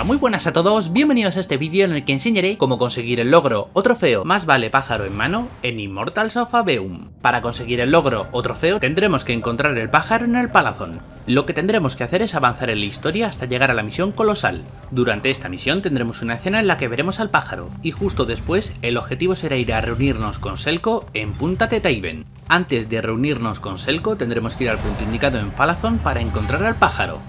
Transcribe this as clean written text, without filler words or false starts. Hola, muy buenas a todos, bienvenidos a este vídeo en el que enseñaré cómo conseguir el logro o trofeo Más vale pájaro en mano en Immortals of Aveum. Para conseguir el logro o trofeo tendremos que encontrar el pájaro en el Palathon. Lo que tendremos que hacer es avanzar en la historia hasta llegar a la misión Colosal. Durante esta misión tendremos una escena en la que veremos al pájaro y justo después el objetivo será ir a reunirnos con Selko en Punta de Thayven. Antes de reunirnos con Selko tendremos que ir al punto indicado en Palathon para encontrar al pájaro.